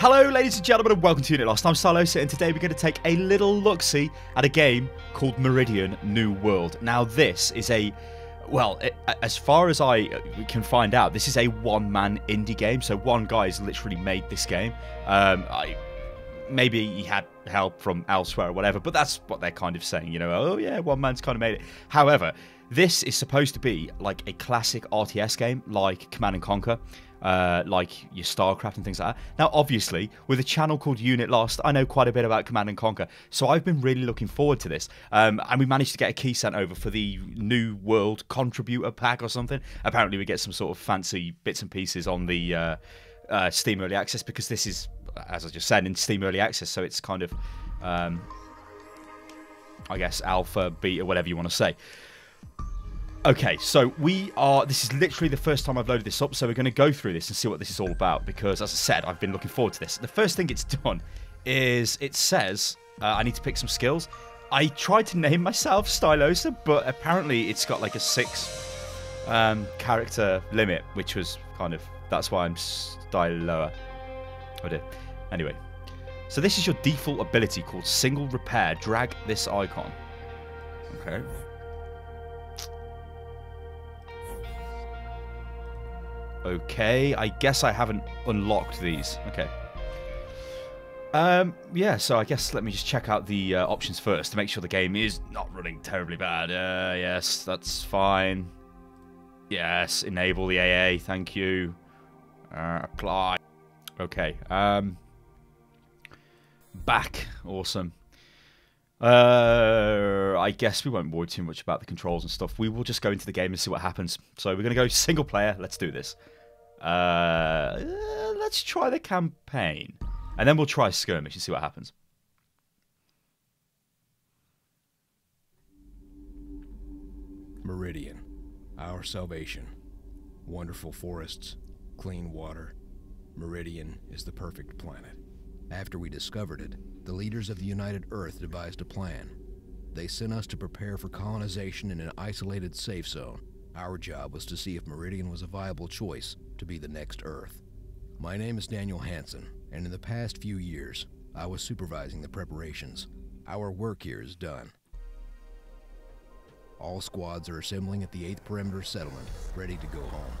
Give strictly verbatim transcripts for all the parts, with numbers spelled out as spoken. Hello ladies and gentlemen and welcome to Unit Lost. I'm Stylosa and today we're going to take a little look-see at a game called Meridian: New World. Now this is a, well, it, as far as I can find out, this is a one-man indie game. So one guy has literally made this game. Um, I, maybe he had help from elsewhere or whatever, but that's what they're kind of saying, you know, oh yeah, one man's kind of made it. However, this is supposed to be like a classic R T S game, like Command and Conquer, uh, like your StarCraft and things like that. Now, obviously, with a channel called Unit Lost, I know quite a bit about Command and Conquer, so I've been really looking forward to this. Um, and we managed to get a key sent over for the New World Contributor Pack or something. Apparently, we get some sort of fancy bits and pieces on the uh, uh, Steam Early Access, because this is, as I just said, in Steam Early Access, so it's kind of, um, I guess, alpha, beta, whatever you want to say. Okay, so we are, this is literally the first time I've loaded this up, so we're going to go through this and see what this is all about, because as I said, I've been looking forward to this. The first thing it's done is it says uh, I need to pick some skills. I tried to name myself Stylosa, but apparently it's got like a six um, character limit, which was kind of, that's why I'm Styloa. Oh dear. Anyway, so this is your default ability called Single Repair. Drag this icon. Okay. Okay, I guess I haven't unlocked these. Okay. Um, yeah, so I guess let me just check out the uh, options first to make sure the game is not running terribly bad. Uh, yes, that's fine. Yes, enable the A A, thank you. Uh, apply. Okay. Um, back. Awesome. Uh, I guess we won't worry too much about the controls and stuff. We will just go into the game and see what happens. So we're going to go single player. Let's do this. Uh, let's try the campaign. And then we'll try skirmish and see what happens. Meridian. Our salvation. Wonderful forests. Clean water. Meridian is the perfect planet. After we discovered it, the leaders of the United Earth devised a plan. They sent us to prepare for colonization in an isolated safe zone. Our job was to see if Meridian was a viable choice to be the next Earth. My name is Daniel Hansen, and in the past few years, I was supervising the preparations. Our work here is done. All squads are assembling at the eighth Perimeter Settlement, ready to go home.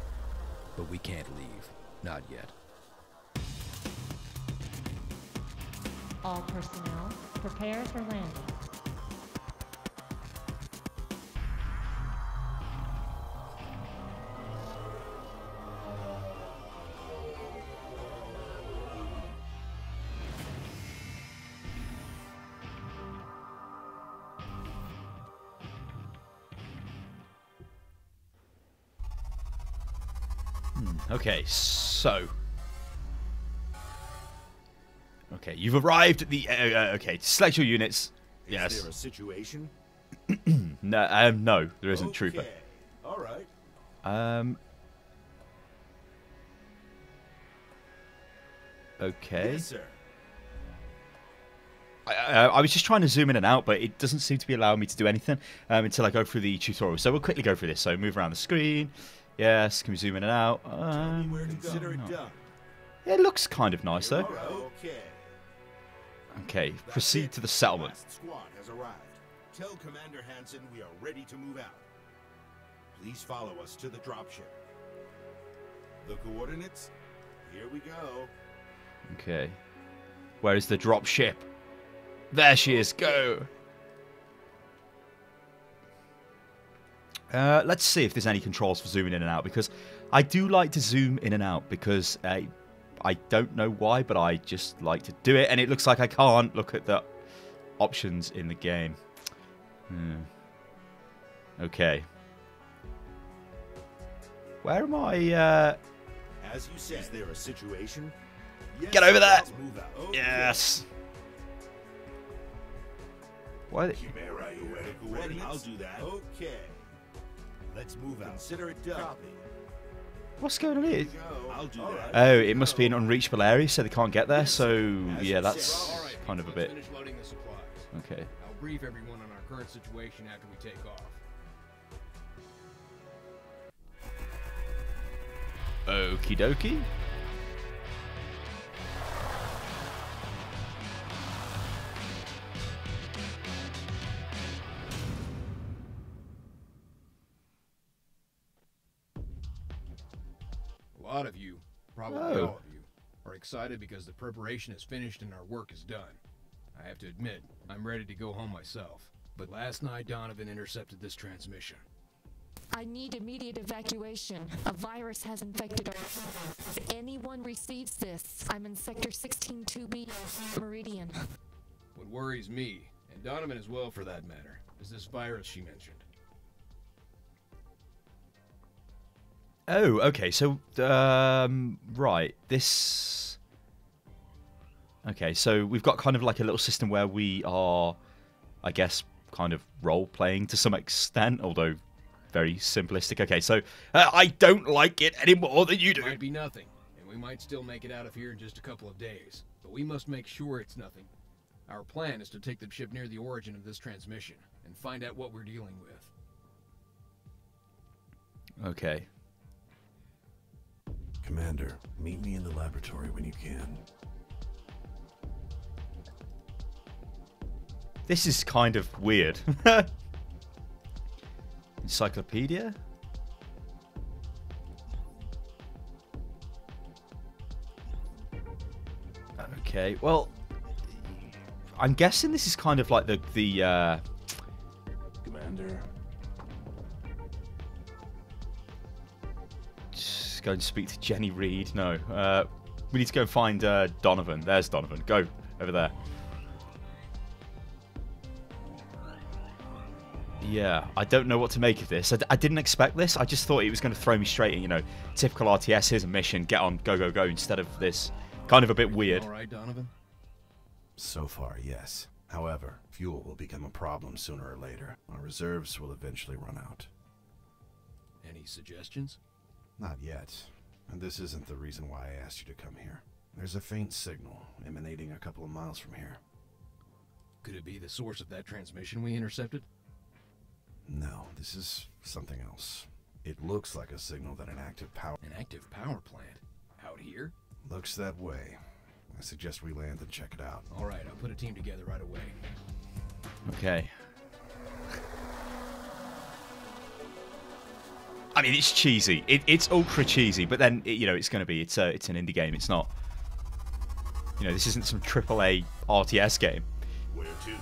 But we can't leave. Not yet. All personnel, prepare for landing. Hmm. Okay, so... Okay, you've arrived at the... Uh, okay, select your units. Is yes. Is there a situation? no, um, no, there isn't, okay. Trooper. All right. Um. Okay. Yes, sir. I, I, I was just trying to zoom in and out, but it doesn't seem to be allowing me to do anything um, until I go through the tutorial. So we'll quickly go through this. So move around the screen. Yes, can we zoom in and out? Uh, Tell me where to consider it done. Yeah, it looks kind of nice, though. Okay. Okay, proceed to the settlement. Squad has arrived. Tell Commander Hansen we are ready to move out. Please follow us to the dropship. The coordinates? Here we go. Okay. Where is the dropship? There she is. Go. Uh, let's see if there's any controls for zooming in and out, because I do like to zoom in and out because uh, I don't know why, but I just like to do it, and it looks like I can't look at the options in the game. Hmm. Okay. Where am I? Uh... As you said, is there a situation? Yes, get over that! Okay. Yes! Why? Chimera, are you ready? I'll do that. Okay. Let's move out. Consider it done. Copy. What's going on here? Oh, it must be an unreachable area, so they can't get there. So yeah, that's kind of a bit. Okay. I'll brief everyone on our current situation after we take off. Okie dokie. A lot of you, probably oh. all of you, are excited because the preparation is finished and our work is done. I have to admit, I'm ready to go home myself. But last night, Donovan intercepted this transmission. I need immediate evacuation. A virus has infected our... If anyone receives this, I'm in Sector sixteen two B, Meridian. What worries me, and Donovan as well for that matter, is this virus she mentioned. Oh, okay, so, um, right, this... Okay, so we've got kind of like a little system where we are, I guess, kind of role-playing to some extent, although very simplistic. Okay, so, uh, I don't like it any more than you do. It might be nothing, and we might still make it out of here in just a couple of days, but we must make sure it's nothing. Our plan is to take the ship near the origin of this transmission, and find out what we're dealing with. Okay. Commander, meet me in the laboratory when you can. This is kind of weird. Encyclopedia? Okay, well... I'm guessing this is kind of like the... the uh... Commander... Go and speak to Jenny Reed. No, uh, we need to go find uh, Donovan. There's Donovan. Go over there. Yeah, I don't know what to make of this. I, d I didn't expect this. I just thought it was going to throw me straight in, you know, typical R T S. Here's a mission. Get on. Go, go, go. Instead of this, kind of a bit weird. All right, Donovan. So far, yes. However, fuel will become a problem sooner or later. Our reserves will eventually run out. Any suggestions? Not yet. And this isn't the reason why I asked you to come here. There's a faint signal emanating a couple of miles from here. Could it be the source of that transmission we intercepted? No, this is something else. It looks like a signal that an active power... An active power plant? Out here? Looks that way. I suggest we land and check it out. Alright, I'll put a team together right away. Okay. I mean, it's cheesy. It, it's ultra cheesy, but then it, you know it's going to be. It's a, it's an indie game. It's not. You know, this isn't some triple A R T S game. Where to?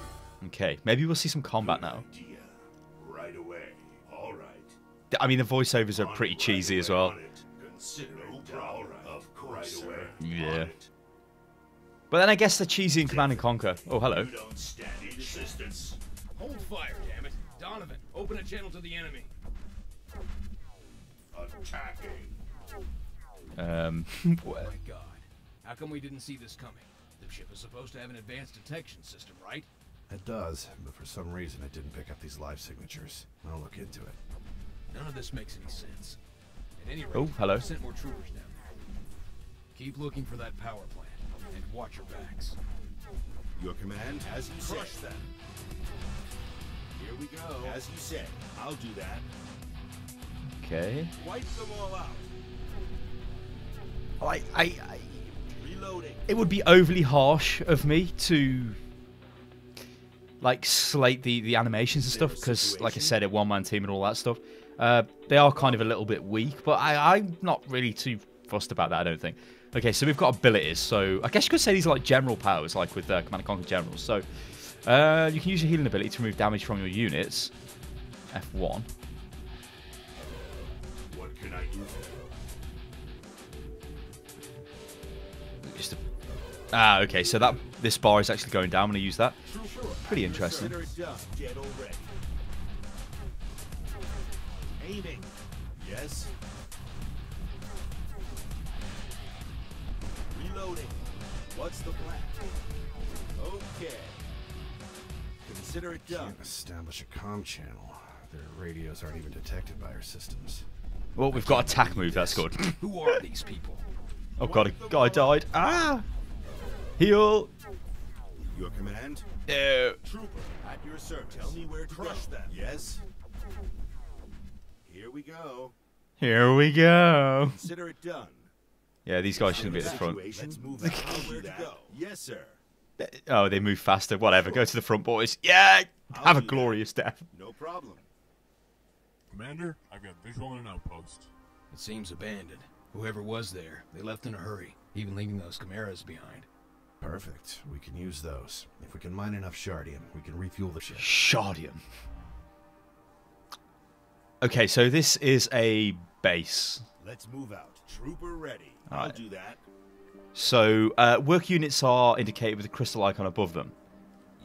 Okay, maybe we'll see some combat now. Right away. All right. I mean, the voiceovers are pretty cheesy as well. Yeah. But then I guess the cheesy in Command and Conquer. Oh, hello. You don't stand any resistance. Hold fire, damn it, Donovan! Open a channel to the enemy. Um, oh my god. How come we didn't see this coming? The ship is supposed to have an advanced detection system, right? It does, but for some reason it didn't pick up these live signatures. I'll look into it. None of this makes any sense. At any rate, oh, hello. I've sent more troopers down there. Keep looking for that power plant, and watch your backs. Your command has crushed them. Here we go. As you said, I'll do that. Okay. Wipe them all out. I, I, I. Reloading. It would be overly harsh of me to like slate the the animations and stuff because, like I said, a one man team and all that stuff. Uh, they are kind of a little bit weak, but I, I'm not really too fussed about that. I don't think. Okay, so we've got abilities. So I guess you could say these are like general powers, like with uh, Command and Conquer Generals. So uh, you can use your healing ability to remove damage from your units. F one. Just a... Ah, okay, so that this bar is actually going down. I'm going to use that. Pretty interesting. Aiming. Yes. Reloading. What's the plan? Okay. Consider it done. Can't establish a comm channel. Their radios aren't even detected by our systems. Well, we've got attack move, that's good. Who are these people? Oh god, a guy died. Ah! Heal! Your command? No. Trooper, at your service. Tell me where to crush them. Yes? Here we go. Here we go. Consider it done. Yeah, these guys shouldn't be at the front. Let's move out. Where to go. Yes, sir. Oh, they move faster. Whatever, go to the front, boys. Yeah! Have a glorious death. No problem. Commander, I've got visual on an outpost. It seems abandoned. Whoever was there, they left in a hurry, even leaving those chimeras behind. Perfect. We can use those. If we can mine enough Shardium, we can refuel the ship. Shardium. Okay, so this is a base. Let's move out. Trooper ready. All right. I'll do that. So, uh, work units are indicated with a crystal icon above them.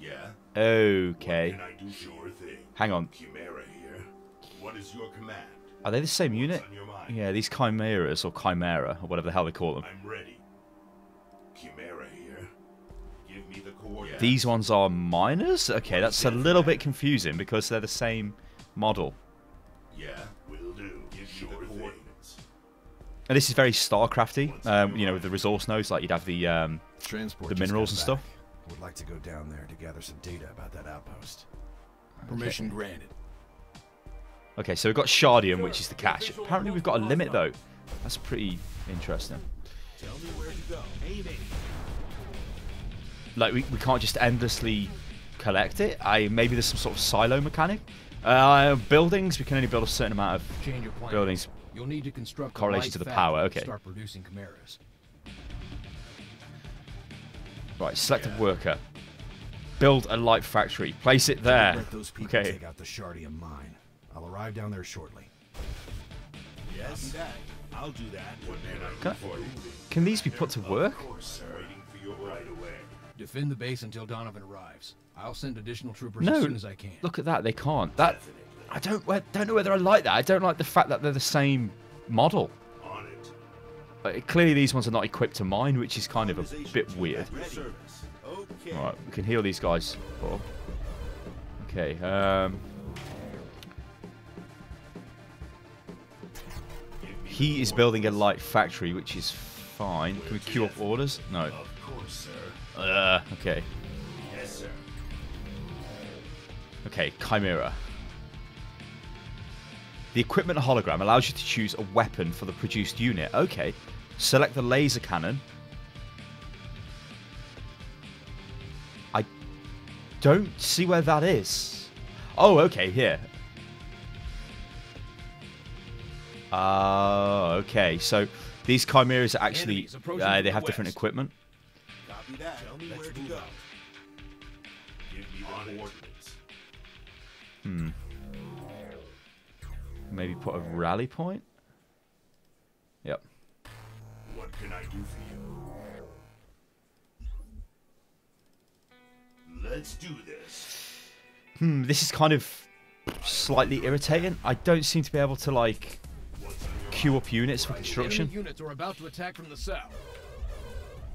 Yeah. Okay. What can I do? Sure thing. Hang on. Chimera here. What is your command? Are they the same unit? What's on your mind? Yeah, these chimeras, or chimera, or whatever the hell they call them. I'm ready. Chimera here. Give me the coordinates. These ones are miners? Okay, that's a little bit confusing because they're the same model. Yeah, will do. Give sure me the coordinates. And this is very StarCrafty, um, you know, with the resource nodes, like you'd have the um, the minerals and stuff. Would like to go down there to gather some data about that outpost. Okay. Permission granted. Okay, so we've got Shardium, which is the cache. Apparently we've got a limit, though. That's pretty interesting. Tell me where to go. Like, we, we can't just endlessly collect it. I Maybe there's some sort of silo mechanic. Uh, buildings, we can only build a certain amount of Change your plan. buildings. You'll need to construct correlation to the power, okay. Start producing chimeras. Right, select yeah. a worker. Build a light factory. Place it there. Let those people okay. take out the Shardium mine. I'll arrive down there shortly. Yes, I'll do that. Can, can these be put to work? Of course, sir. Right away. Defend the base until Donovan arrives. I'll send additional troopers no, as soon as I can. Look at that, they can't. That I don't I don't know whether I like that. I don't like the fact that they're the same model. On it. But clearly these ones are not equipped to mine, which is kind of a bit weird. Okay. All right, we can heal these guys. Oh. Okay. Um He is building a light factory, which is fine. Can we queue up orders? No. Of course, sir. Uh, okay. Yes, sir. Okay, Chimera. The equipment hologram allows you to choose a weapon for the produced unit. Okay. Select the laser cannon. I don't see where that is. Oh, okay, here. Ah, uh, okay. So these chimeras are actually uh, they have different equipment. Copy that. Tell me where to go. Give me the coordinates. Hmm. Maybe put a rally point. Yep. What can I do for you? Let's do this. Hmm. This is kind of slightly irritating. I don't seem to be able to like. Queue up units for construction. Enemy units are about to attack from the south.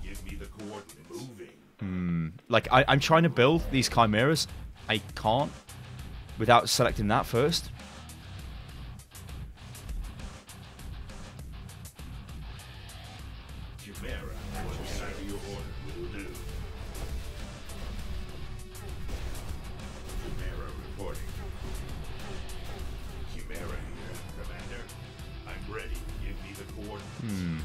Give me the coordinates. Moving. Hmm. Like I, I'm trying to build these chimeras. I can't without selecting that first. Chimera. Your order will do. Chimera reporting. Chimera here, Commander. I'm ready. Give me the coordinates. Hmm.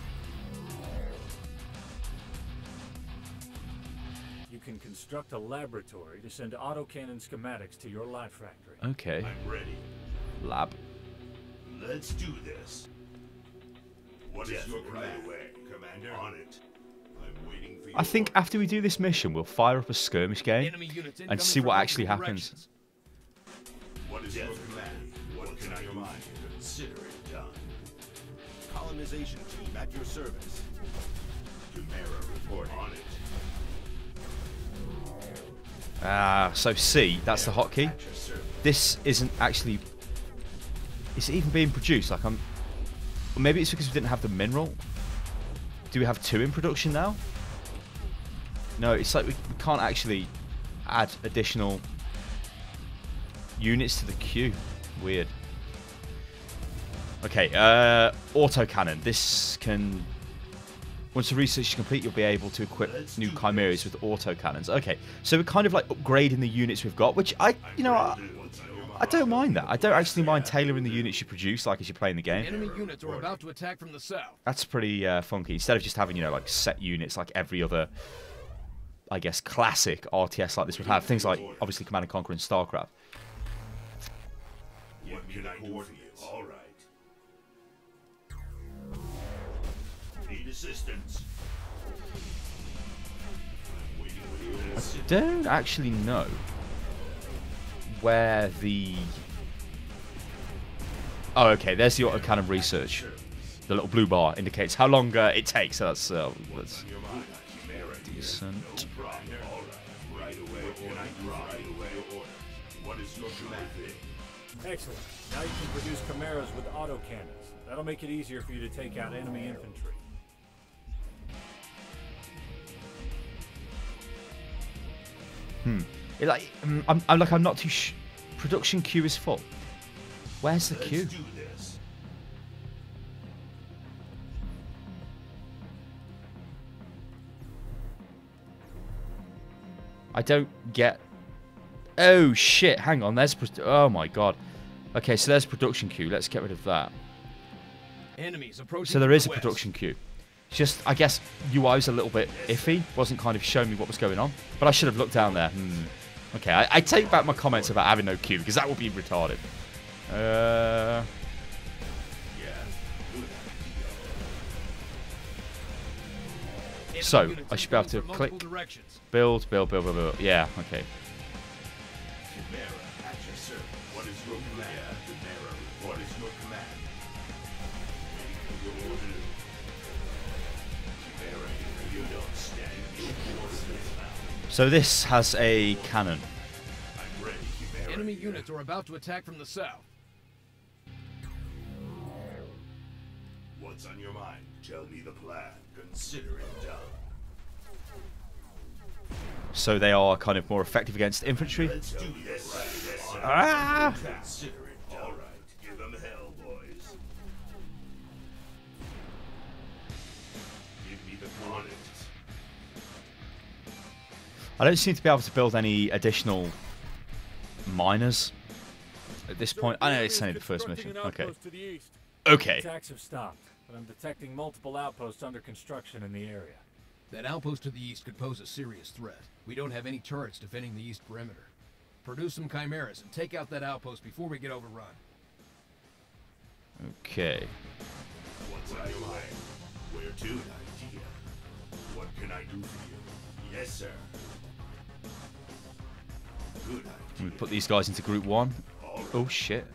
You can construct a laboratory to send autocannon schematics to your light factory. Okay. I'm ready. Lab. Let's do this. What Death is your command? Right away, Commander? On it. I'm waiting for you. I think after we do this mission, we'll fire up a skirmish game and see what actually happens. What is Death your command? What, what can I do? Consider it done. Colonization team at your service. Chimera report on it. Ah, so C, that's the hotkey. This isn't actually... Is it even being produced? Like I'm... Or maybe it's because we didn't have the mineral. Do we have two in production now? No, it's like we can't actually add additional units to the queue. Weird. Okay, uh, autocannon. This can... Once the research is complete, you'll be able to equip Let's new chimeras with autocannons. Okay, so we're kind of like upgrading the units we've got, which I, you know, I, I don't mind that. I don't actually mind tailoring the units you produce, like as you're playing the game. Enemy units are about to attack from the south. That's pretty uh, funky. Instead of just having, you know, like set units like every other, I guess, classic R T S like this would have. Things like, obviously, Command and Conquer and StarCraft. What can I do for you? All right. assistance. I don't actually know where the... Oh, okay, there's the autocannon research. The little blue bar indicates how long uh, it takes. So that's, uh, that's decent. Excellent. Now you can produce Chimeras with autocannons. That'll make it easier for you to take out enemy infantry. Hmm. It, like, I'm, I'm like, I'm not too. Sh Production queue is full. Where's the queue? I don't get. Oh shit! Hang on. There's. Oh my god. Okay, so there's production queue. Let's get rid of that. Enemies approaching. So there is a production queue. It's just, I guess, U I was a little bit iffy. Wasn't kind of showing me what was going on. But I should have looked down there. Hmm. Okay, I, I take back my comments about having no queue because that would be retarded. Uh. So I should be able to click, build, build, build, build, build. Yeah. Okay. So this has a cannon. Enemy units are about to attack from the south. What's on your mind? Tell me the plan. Consider it done. So they are kind of more effective against infantry. Let's do this. Ah! Consider it done. All right. Give them hell, boys. Give me the coordinates. I don't seem to be able to build any additional miners at this point. I know it's only the first mission. Okay. Okay. Attacks have stopped, but I'm detecting multiple outposts under construction in the area. That outpost to the east could pose a serious threat. We don't have any turrets defending the east perimeter. Produce some chimeras and take out that outpost before we get overrun. Okay. What's on your mind? Where to? An idea. What can I do for you? Yes, sir. We put these guys into group one. Oh shit.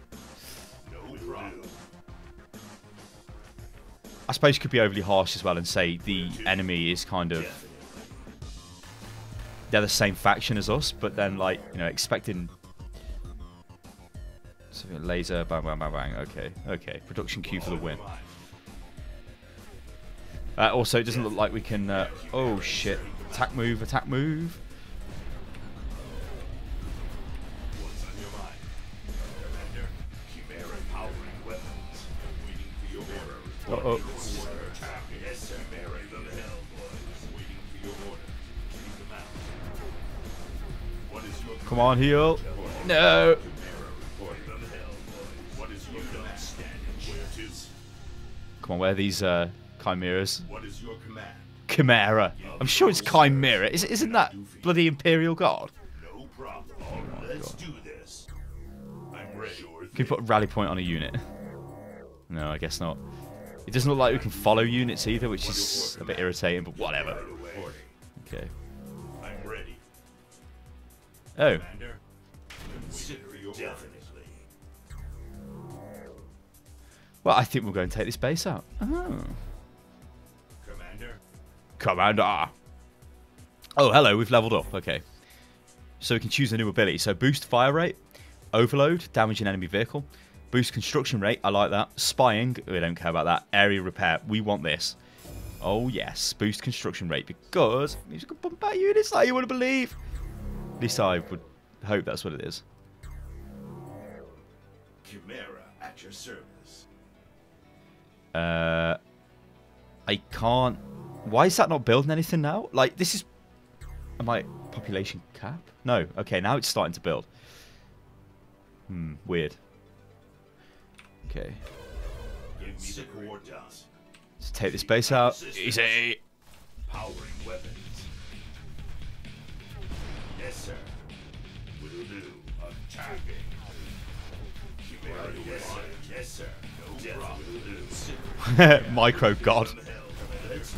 I suppose you could be overly harsh as well and say the enemy is kind of, they're the same faction as us, but then like, you know, expecting something laser, bang bang bang bang. Okay, okay. Production queue for the win. Uh, also, it doesn't look like we can. Uh, oh shit! Attack move! Attack move! Uh oh. Come on, heal. No. Come on, where are these uh, chimeras? Chimera. I'm sure it's Chimera. Is, isn't that bloody Imperial Guard? No problem. Let's do this. Can you put a rally point on a unit? No, I guess not. It doesn't look like we can follow units either, which is a bit irritating, but whatever. Okay. I'm ready. Oh. Well, I think we'll go and take this base out. Oh. Commander. Commander. Oh, hello. We've leveled up. Okay. So we can choose a new ability. So boost fire rate, overload, damage an enemy vehicle. Boost construction rate, I like that. Spying, we don't care about that. Area repair, we want this. Oh yes, boost construction rate because you can bump out units like you wouldn't believe. At least I would hope that's what it is. Chimera at your service. Uh, I can't. Why is that not building anything now? Like this is. Am I population cap? No. Okay, now it's starting to build. Hmm, weird. Okay. Let's take this base out. Easy. Powering weapons. Yes, sir. Will do. Attacking. Yes, sir. Yes, sir. No problem. Micro God. Let's do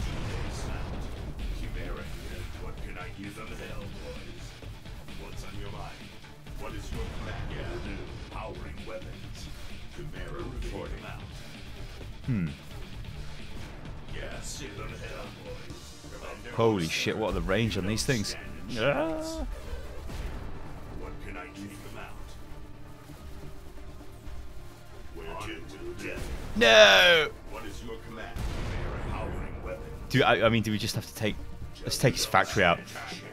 Hmm. Holy shit, what are the range on these things? Ah. No! Do I, I mean, do we just have to take... Let's take his factory out.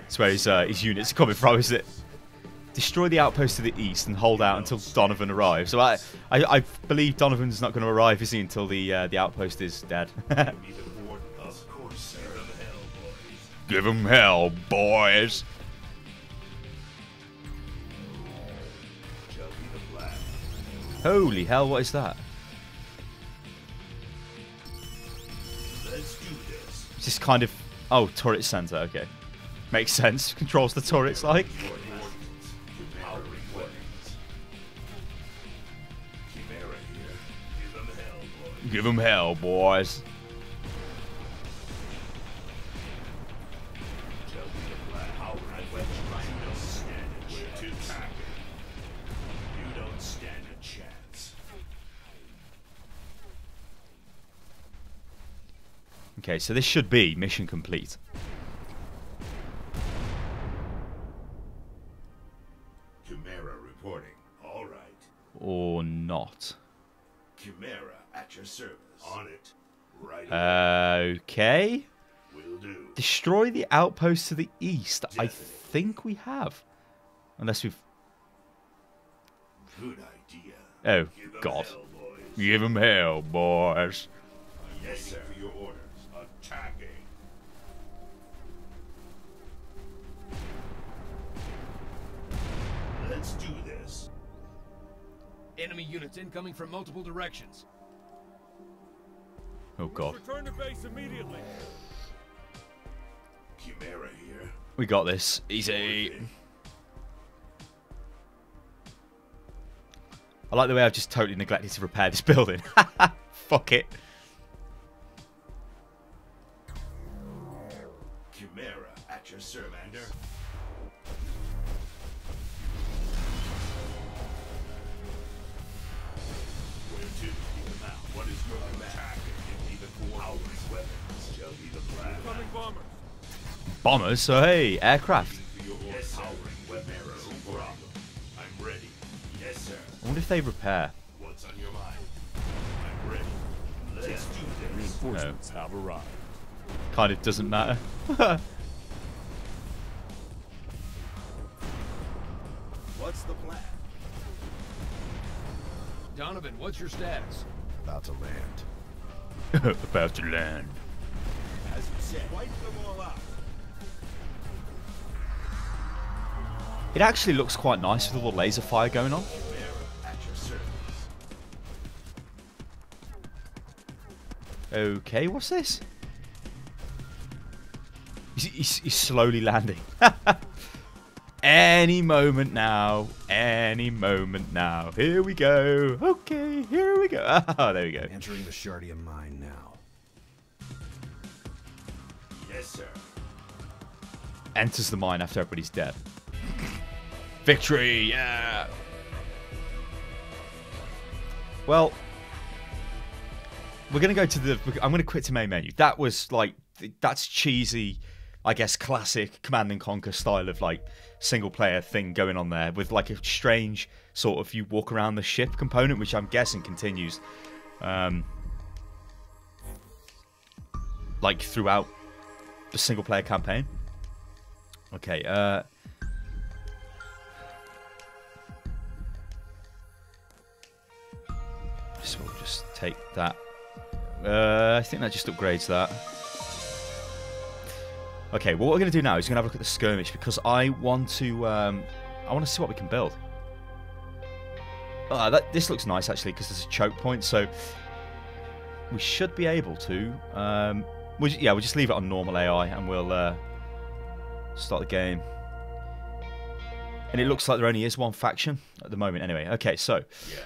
That's where his, uh, his units are coming from, is it? Destroy the outpost to the east and hold out until Donovan arrives. So I, I, I believe Donovan's not going to arrive, is he, until the uh, the outpost is dead. Give him hell, boys. Holy hell, what is that? Let's do this. It's just kind of... Oh, turret center, okay. Makes sense. Controls the turrets, like... Give them hell, boys. Okay, so this should be mission complete. Chimera reporting. All right. Or not. Chimera. At your service. On it. Right away. Okay. Will do. Destroy the outpost to the east. Definitely. I think we have. Unless we've... Good idea. Oh, give God. Hell, give him hell, boys. Yes, sir. For your orders. Attacking. Let's do this. Enemy units incoming from multiple directions. Oh God. Return to base immediately. Chimera here. We got this. Easy. I like the way I've just totally neglected to repair this building. Fuck it. Chimera at your service. Bombers, so hey, aircraft. Yes, I'm ready. Yes, sir. I wonder if they repair. What's on your mind? I'm ready. Let's do this. Reinforcements have arrived. Kind of doesn't matter. What's the plan? Donovan, what's your status? About to land. About to land. As you said, wipe them all out. It actually looks quite nice with all the laser fire going on. Okay, what's this? He's, he's, he's slowly landing. Any moment now. Any moment now. Here we go. Okay, here we go. Oh, there we go. Entering the Shardium mine now. Yes, sir. Enters the mine after everybody's dead. Victory, yeah! Well, we're going to go to the... I'm going to quit the main menu. That was, like... That's cheesy, I guess, classic Command and Conquer style of, like, single-player thing going on there. With, like, a strange sort of you walk around the ship component, which I'm guessing continues. Um, like, throughout the single-player campaign. Okay, uh... so we'll just take that. Uh, I think that just upgrades that. Okay, well, what we're going to do now is we're going to have a look at the skirmish because I want to. Um, I want to see what we can build. Ah, that this looks nice actually because there's a choke point, so we should be able to. Um, we'll, yeah, we'll just leave it on normal A I and we'll uh, start the game. And it looks like there only is one faction at the moment, anyway. Okay, so. Yeah.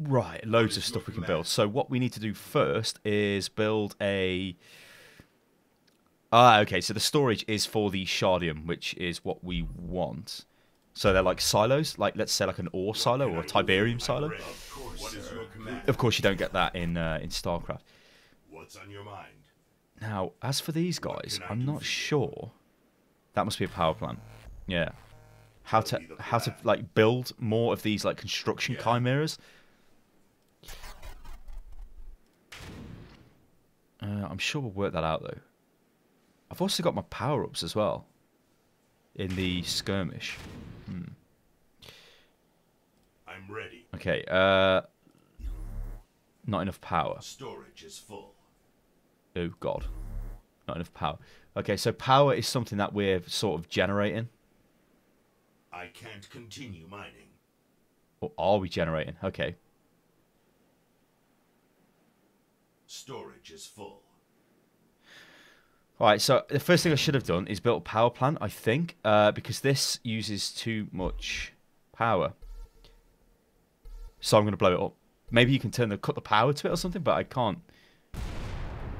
Right, loads of stuff we can build. So what we need to do first is build a... Ah, okay, so the storage is for the Shardium, which is what we want. So they're like silos, like let's say like an ore silo or a Tiberium silo. Of course, of course you don't get that in uh, in StarCraft. What's on your mind? Now, as for these guys, I'm not sure. That must be a power plant. Yeah. How to how to like build more of these like construction chimeras. Uh, I'm sure we'll work that out though. I've also got my power ups as well in the skirmish. Hmm. I'm ready. Okay. Uh, not enough power. Storage is full. Oh God, not enough power. Okay, so power is something that we're sort of generating. I can't continue mining. Or are we generating? Okay. Storage is full. All right, so the first thing I should have done is built a power plant, I think, uh, because this uses too much power. So I'm going to blow it up. Maybe you can turn the cut the power to it or something, but I can't.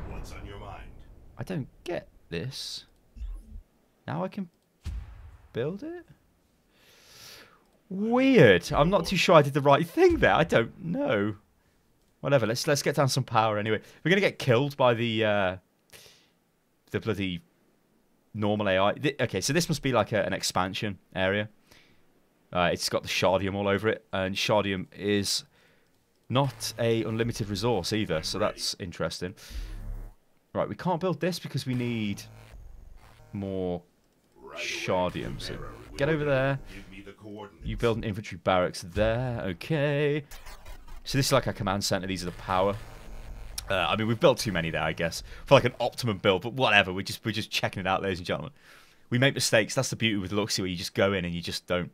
What's on your mind? I don't get this. Now I can build it? Weird. I'm not too sure I did the right thing there. I don't know. Whatever. Let's let's get down some power anyway. We're gonna get killed by the uh, the bloody normal A I. The, okay, so this must be like a, an expansion area. Uh, it's got the Shardium all over it, and Shardium is not a unlimited resource either. So that's interesting. Right, we can't build this because we need more Shardium. So get over there. You build an infantry barracks there. Okay. So this is like our command center. These are the power. Uh, I mean, we've built too many there, I guess, for like an optimum build. But whatever. We're just we're just checking it out, ladies and gentlemen. We make mistakes. That's the beauty with Luxy, where you just go in and you just don't,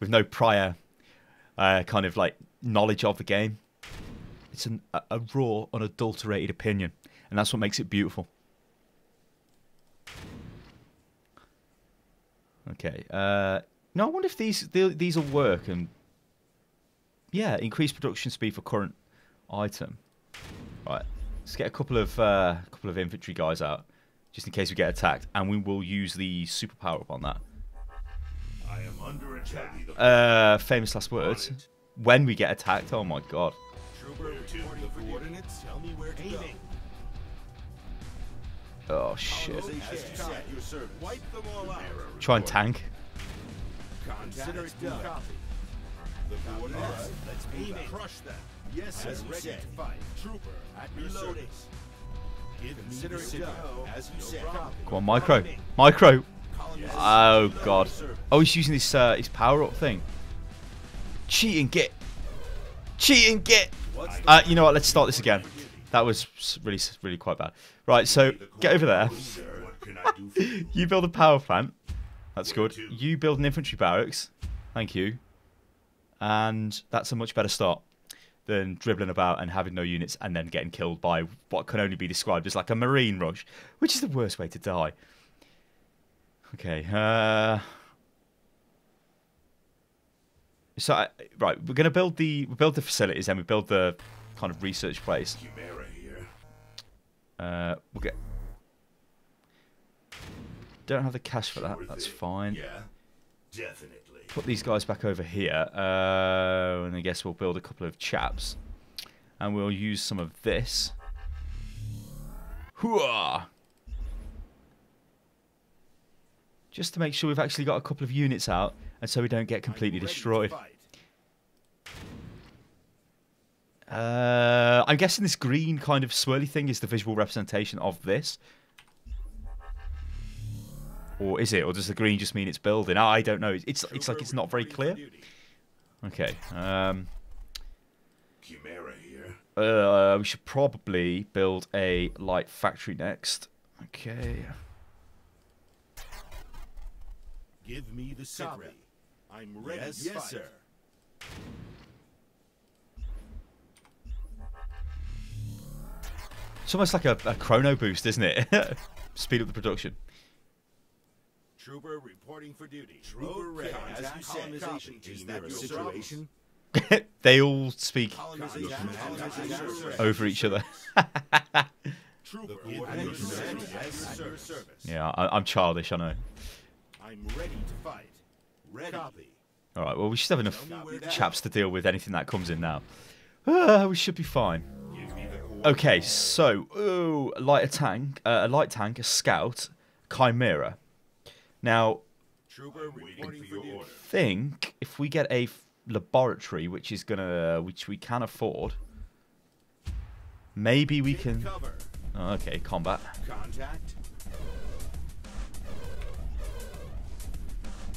with no prior uh, kind of like knowledge of the game. It's an, a, a raw, unadulterated opinion, and that's what makes it beautiful. Okay. Uh, now I wonder if these these will work and. Yeah, increased production speed for current item. Right, let's get a couple of uh, couple of infantry guys out, just in case we get attacked, and we will use the superpower up on that. I am under attack. Uh, famous last words. When we get attacked, oh my God. Oh shit. Try and tank. Consider it done. Let's, let's aim it. Crush that. Yes, as ready to fight. Trooper, at reloading. Consider it done. As you said. Come on, micro. Micro. Oh God. Oh, he's using his uh, his power up thing. Cheat and get. Cheat and get. Uh, you know what? Let's start this again. That was really really quite bad. Right, so get over there. You build a power plant. That's good. You build an infantry barracks. Thank you. And that's a much better start than dribbling about and having no units and then getting killed by what can only be described as like a marine rush, which is the worst way to die. Okay. Uh, so, I, right, we're going to build the we build the facilities and we build the kind of research place. Chimera here. Uh, we'll get... Don't have the cash for that. That's fine. Yeah, definitely. Put these guys back over here, uh, and I guess we'll build a couple of chaps, and we'll use some of this. Hooah! Just to make sure we've actually got a couple of units out, and so we don't get completely destroyed. Uh, I'm guessing this green kind of swirly thing is the visual representation of this. Or is it? Or does the green just mean it's building? I don't know. It's it's like it's not very clear. Okay. Um, uh, we should probably build a light factory next. Okay. Give me the signal. I'm ready. Yes, yes sir. It's almost like a, a chrono boost, isn't it? Speed up the production. Trooper reporting for duty. Trooper ready. As you said, colonization is that your situation? They all speak over each other. Trooper, yeah, I, I'm childish, I know. I'm ready to fight. Ready. All right. Well, we should have enough chaps to deal with anything that comes in now. Uh, we should be fine. Okay. So, ooh, light a tank, uh, a light tank, a scout, Chimera. Now, I think if we get a laboratory, which is gonna, which we can afford, maybe we can. Oh, okay, combat. Contact.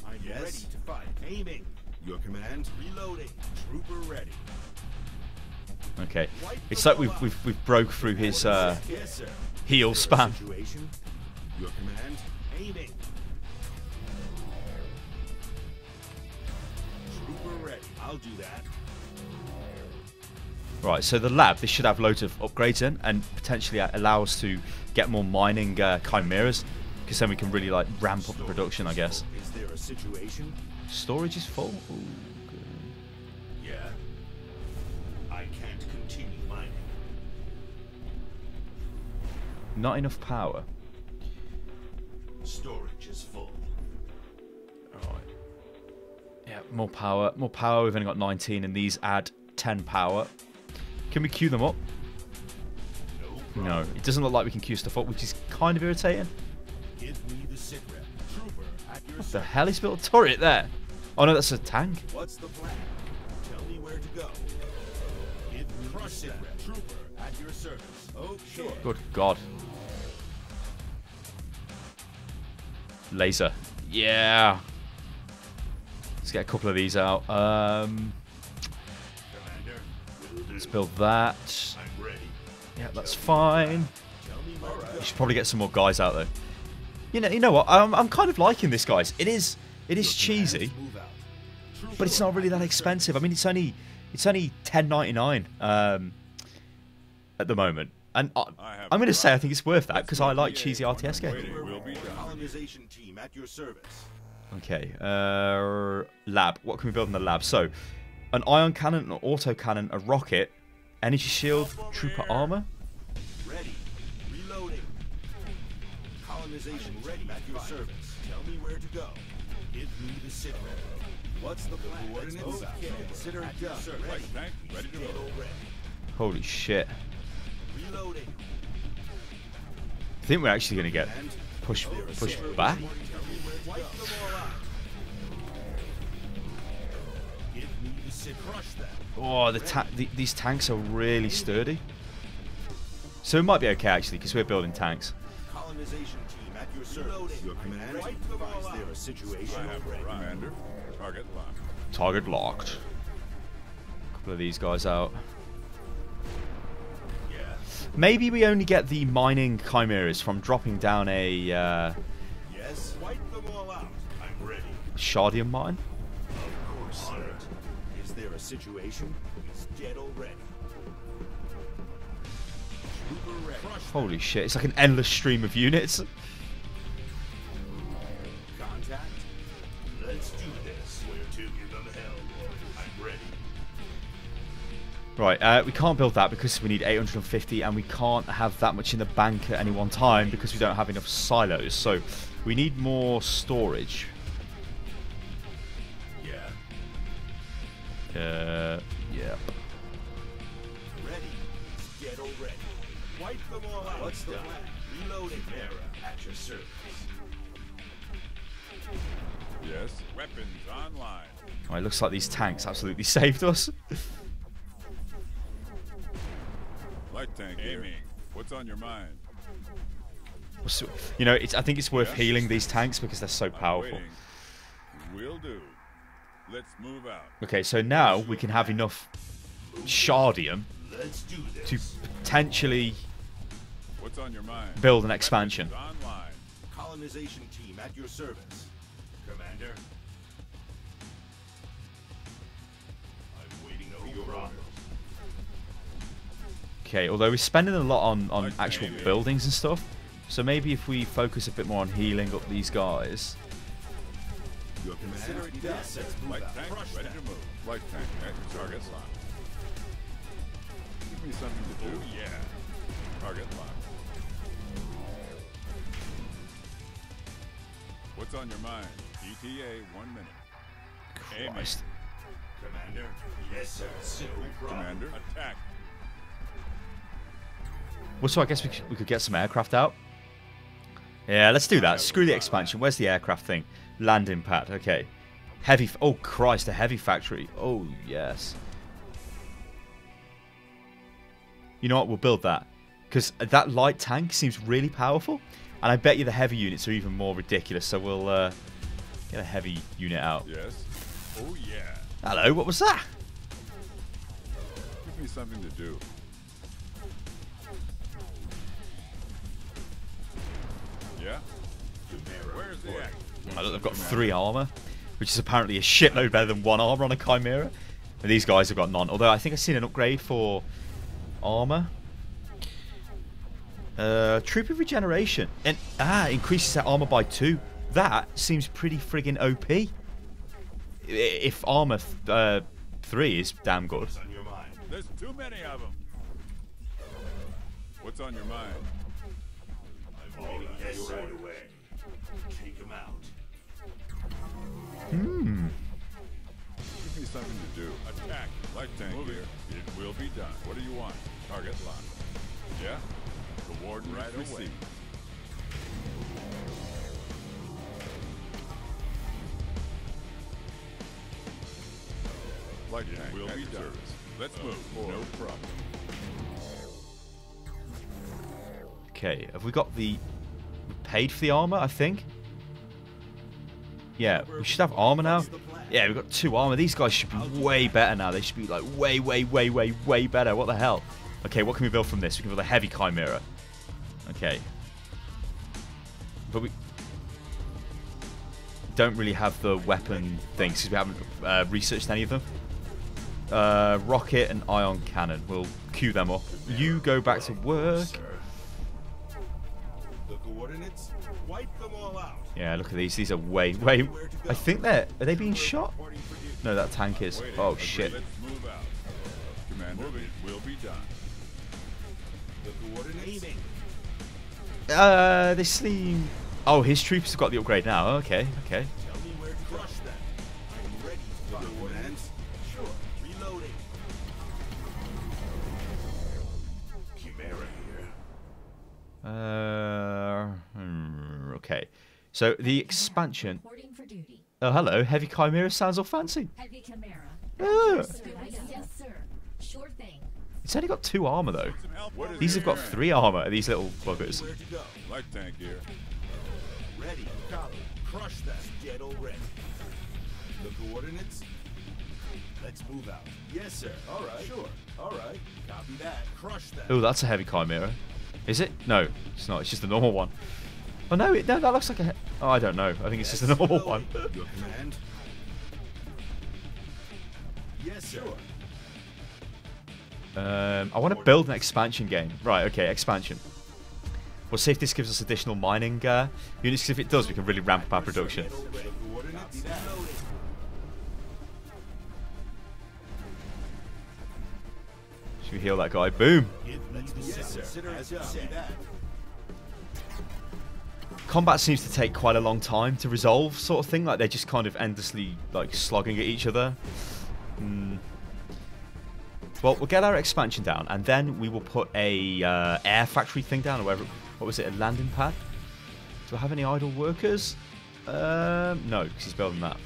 I'm yes. Ready to fight. Aiming. Your command. Reloading. Trooper ready. Okay. It's like we've we've we've broke through his uh yes, heal spam. Your command. Aiming. Trooper ready. I'll do that. Right, so the lab, this should have loads of upgrades in and potentially allow us to get more mining uh, chimeras, because then we can really like ramp up the production, I guess. Is there a situation? Storage is full? Ooh, good. Yeah. I can't continue mining. Not enough power. Storage is full. Alright. Yeah, more power. More power. We've only got nineteen and these add ten power. Can we queue them up? No, no, it doesn't look like we can queue stuff up, which is kind of irritating. Give me the sit rep. Trooper at your what the hell? He's built a turret there. Oh no, that's a tank. What's the plan? Tell me where to go. Give me the sit rep. Trooper at your service. Okay. Sure. Good God. Laser. Yeah. Let's get a couple of these out. Um. Let's build that. Yeah, that's fine. We should probably get some more guys out though. You know, you know what? I'm, I'm kind of liking this, guys. It is, it is cheesy, but it's not really that expensive. I mean, it's only, it's only ten ninety-nine um, at the moment, and I, I'm going to say I think it's worth that because I like cheesy R T S games. Okay, uh, lab. What can we build in the lab? So. An ion cannon, an auto cannon, a rocket, energy shield, trooper armor. Ready. Reloading. Colonization ready at your service. Tell me where to go. Give me the signal. What's the plan? Coordinates. Consider it done. Ready. Ready to go. Holy shit. Reloading. I think we're actually going to get pushed push back. Oh, the ta the, these tanks are really sturdy. So it might be okay actually, because we're building tanks. Colonization team at your service. Your command. Is there a situation? I have a commander. Target locked. Target locked. A couple of these guys out. Maybe we only get the mining chimeras from dropping down a. Uh, yes. Wipe them all out. I'm ready. Shardium mine. A situation is dead already. Holy shit, it's like an endless stream of units. Contact. Let's do this. Where to give them hell. I'm ready. Right, uh, we can't build that because we need eight hundred fifty and we can't have that much in the bank at any one time because we don't have enough silos. So we need more storage. Uh, yeah. Ready. Get all ready. Wipe them all out. What's the plan? Reloading Vera at your service. Yes. Weapons online. Oh, it looks like these tanks absolutely saved us. Light tank aiming. What's on your mind? You know, it's. I think it's worth yes. healing these tanks because they're so powerful. Will do. Let's move out. Okay, so now we can have enough Shardium to potentially What's on your mind? build an expansion. Colonization team at your service, Commander. I'm waiting over your orders. Okay, although we're spending a lot on on actual buildings and stuff, so maybe if we focus a bit more on healing up these guys. Your command. Yes, light tank ready to move. Light tank at your target lock. Give me something to do. Oh, yeah. Target lock. What's on your mind? E T A one minute. Christ. Commander? Yes, sir. So Commander? Attack. Well, so I guess we could, we could get some aircraft out. Yeah, let's do that. Screw the expansion. Where's the aircraft thing? Landing pad. Okay. Heavy. F oh, Christ. A heavy factory. Oh, yes. You know what? We'll build that. Because that light tank seems really powerful. And I bet you the heavy units are even more ridiculous. So we'll uh, get a heavy unit out. Yes. Oh, yeah. Hello. What was that? Give me something to do. Yeah. Where's the act? I look, they've got three armor, which is apparently a shitload better than one armor on a Chimera. And these guys have got none. Although I think I've seen an upgrade for armor. Uh, trooper regeneration and ah increases that armor by two. That seems pretty friggin' O P. If armor th uh, three is damn good. What's on your mind? There's too many of them. What's on your mind? Oh, yes, right away. Take him out. Hmm. Give me something to do. Attack. Light tank here. It will be done. What do you want? Target locked. Yeah. The warden right away. Light tank will be done. Let's move. No problem. Okay, have we got the... We paid for the armor, I think? Yeah, we should have armor now. Yeah, we've got two armor. These guys should be way better now. They should be like way, way, way, way, way better. What the hell? Okay, what can we build from this? We can build a heavy Chimera. Okay. But we... don't really have the weapon things because we haven't uh, researched any of them. Uh, rocket and ion cannon. We'll queue them up. You go back to work. Coordinates, wipe them all out. Yeah, look at these. These are way, way. I think they're. Are they being shot? No, that tank is. Oh shit. Let's move out. Commander, it will be done. The coordinates. Uh, they seem. Oh, his troops have got the upgrade now. Okay, okay. Tell me where to crush them. I'm ready for the coordinates. Sure, reloading. Chimera here. Uh, okay, so the expansion. Oh, hello, heavy Chimera sounds all fancy. Heavy Chimera. Oh. Yes, sir. Sure thing. It's only got two armor though. These have got three armor. These little buggers. Light tank here. Ready, copy, crush that dead already. The coordinates. Let's move out. Yes, sir. All right. Sure. All right. Copy that. Crush that. Oh, that's a heavy Chimera. Is it? No, it's not. It's just the normal one. Oh no! It, no, that looks like a. Oh, I don't know. I think it's yes, just the normal no. one. Yes, sure. Um, I want to build an expansion game. Right. Okay, expansion. We'll see if this gives us additional mining uh, units. Because if it does, we can really ramp up our production. Should we heal that guy? Boom. Yes, sir. Combat seems to take quite a long time to resolve, sort of thing. Like they're just kind of endlessly like slogging at each other. Mm. Well, we'll get our expansion down, and then we will put a uh, air factory thing down, or whatever. What was it? A landing pad? Do I have any idle workers? Um, no, because he's building that.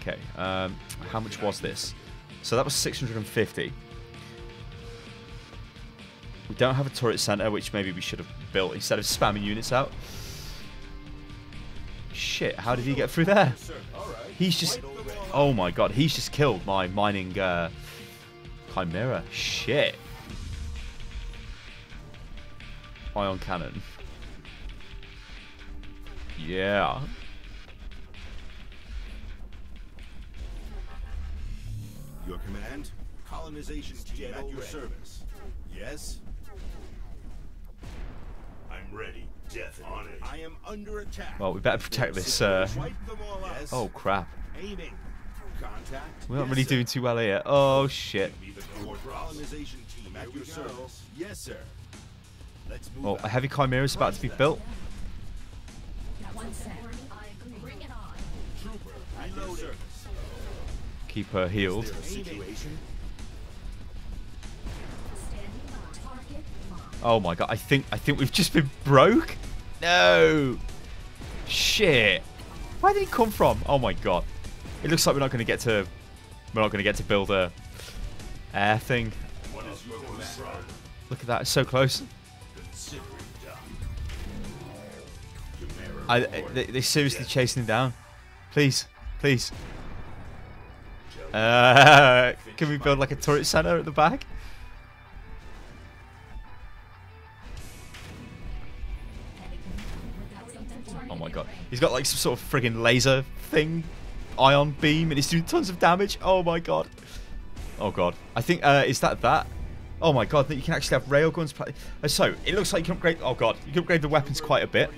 Okay. Um, how much was this? So that was six hundred fifty. We don't have a turret center, which maybe we should have built instead of spamming units out. Shit, how did he get through there? He's just... Oh my god, he's just killed my mining uh, Chimera. Shit. Ion cannon. Yeah. Your command? Colonization team at your service. Yes? I'm ready. Death on it. I am under attack. Well, we better protect this, uh... Yes. Oh, crap. Aiming. Contact. We're not yes, really sir. doing too well here. Oh, shit. Colonization team at your service. Yes, sir. Let's move well, a heavy Chimera is about to be built. One sec. Bring it on. Trooper, Keep her healed. Oh my god, I think I think we've just been broke? No! Shit. Where did he come from? Oh my god. It looks like we're not gonna get to we're not gonna get to build a air thing. Look at that, it's so close. I, they, they're seriously chasing him down. Please, please. Uh, can we build like a turret center at the back? Oh my god. He's got like some sort of friggin' laser thing, ion beam, and it's doing tons of damage. Oh my god. Oh god. I think, uh, is that that? Oh my god, that you can actually have railguns. So, it looks like you can upgrade, oh god, you can upgrade the weapons quite a bit.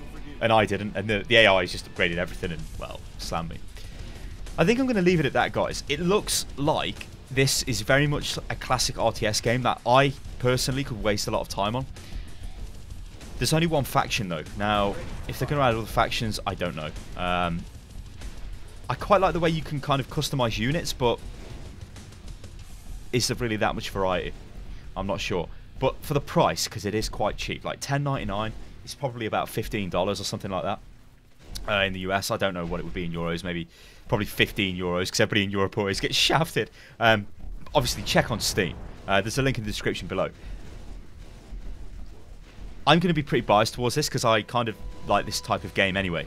And I didn't, and the, the A I just upgraded everything and, well, slammed me. I think I'm going to leave it at that, guys. It looks like this is very much a classic R T S game that I personally could waste a lot of time on. There's only one faction, though. Now, if they're going to add other factions, I don't know. Um, I quite like the way you can kind of customize units, but is there really that much variety? I'm not sure. But for the price, because it is quite cheap, like ten ninety-nine. It's probably about fifteen dollars or something like that uh, in the U S. I don't know what it would be in euros, maybe probably fifteen euros, because everybody in Europe always gets shafted. Um, obviously, check on Steam. Uh, there's a link in the description below. I'm going to be pretty biased towards this because I kind of like this type of game anyway.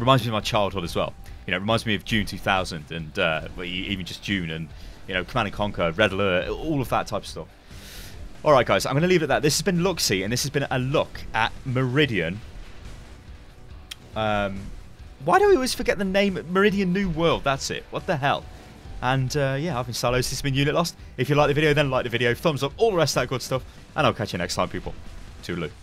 Reminds me of my childhood as well. You know, it reminds me of Dune two thousand and uh, even just Dune and, you know, Command and Conquer, Red Alert, all of that type of stuff. Alright guys, I'm going to leave it at that. This has been Luxy, and this has been a look at Meridian. Um, why do we always forget the name? Meridian New World, that's it. What the hell? And uh, yeah, I've been Stylosa, this has been Unit Lost. If you like the video, then like the video. Thumbs up, all the rest of that good stuff. And I'll catch you next time, people. Toodaloo.